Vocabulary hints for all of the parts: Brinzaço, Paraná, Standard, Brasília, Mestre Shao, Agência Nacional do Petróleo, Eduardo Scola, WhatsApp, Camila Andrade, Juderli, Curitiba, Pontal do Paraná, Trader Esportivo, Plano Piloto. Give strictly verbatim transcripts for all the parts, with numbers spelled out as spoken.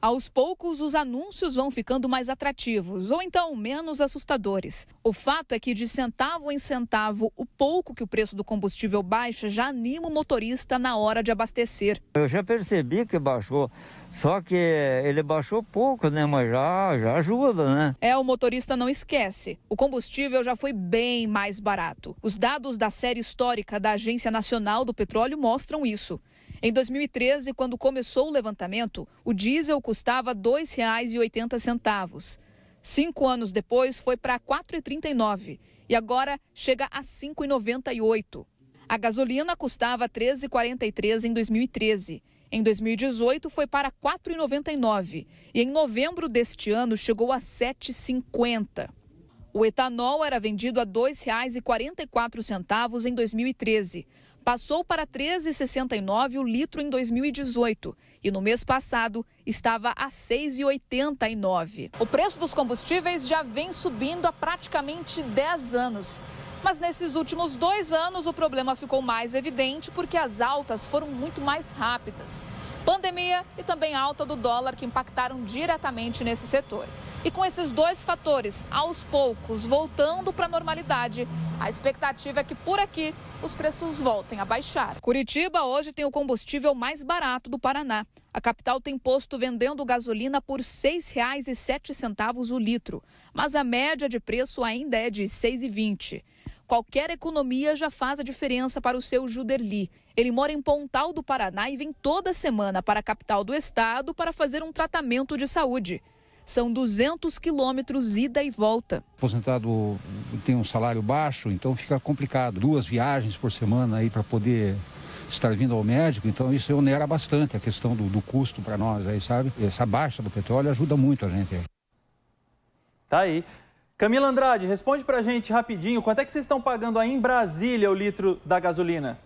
Aos poucos, os anúncios vão ficando mais atrativos, ou então menos assustadores. O fato é que de centavo em centavo, o pouco que o preço do combustível baixa já anima o motorista na hora de abastecer. Eu já percebi que baixou, só que ele baixou pouco, né? Mas já, já ajuda, né? É, o motorista não esquece. O combustível já foi bem mais barato. Os dados da série histórica da Agência Nacional do Petróleo mostram isso. Em dois mil e treze, quando começou o levantamento, o diesel custava dois reais e oitenta centavos. Cinco anos depois, foi para quatro reais e trinta e nove centavos e agora chega a cinco reais e noventa e oito centavos. A gasolina custava treze reais e quarenta e três centavos em dois mil e treze. Em dois mil e dezoito, foi para quatro reais e noventa e nove centavos e em novembro deste ano chegou a sete reais e cinquenta centavos. O etanol era vendido a dois reais e quarenta e quatro centavos em dois mil e treze. Passou para treze reais e sessenta e nove centavos o litro em dois mil e dezoito e no mês passado estava a seis reais e oitenta e nove centavos. O preço dos combustíveis já vem subindo há praticamente dez anos. Mas nesses últimos dois anos o problema ficou mais evidente porque as altas foram muito mais rápidas. Pandemia e também alta do dólar que impactaram diretamente nesse setor. E com esses dois fatores, aos poucos, voltando para a normalidade, a expectativa é que por aqui os preços voltem a baixar. Curitiba hoje tem o combustível mais barato do Paraná. A capital tem posto vendendo gasolina por seis reais e sete centavos o litro, mas a média de preço ainda é de seis reais e vinte centavos. Qualquer economia já faz a diferença para o seu Juderli. Ele mora em Pontal do Paraná e vem toda semana para a capital do estado para fazer um tratamento de saúde. São duzentos quilômetros ida e volta. O aposentado tem um salário baixo, então fica complicado. Duas viagens por semana aí para poder estar vindo ao médico, então isso onera bastante a questão do, do custo para nós, aí, sabe? Essa baixa do petróleo ajuda muito a gente aí. Tá aí. Camila Andrade, responde pra gente rapidinho, quanto é que vocês estão pagando aí em Brasília o litro da gasolina?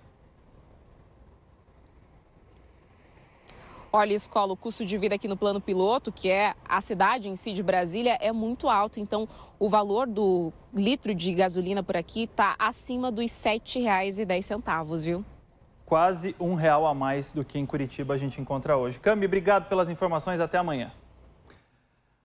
Olha, Escola, o custo de vida aqui no Plano Piloto, que é a cidade em si de Brasília, é muito alto. Então, o valor do litro de gasolina por aqui está acima dos sete reais e dez centavos, viu? Quase um real a mais do que em Curitiba a gente encontra hoje. Cami, obrigado pelas informações. Até amanhã.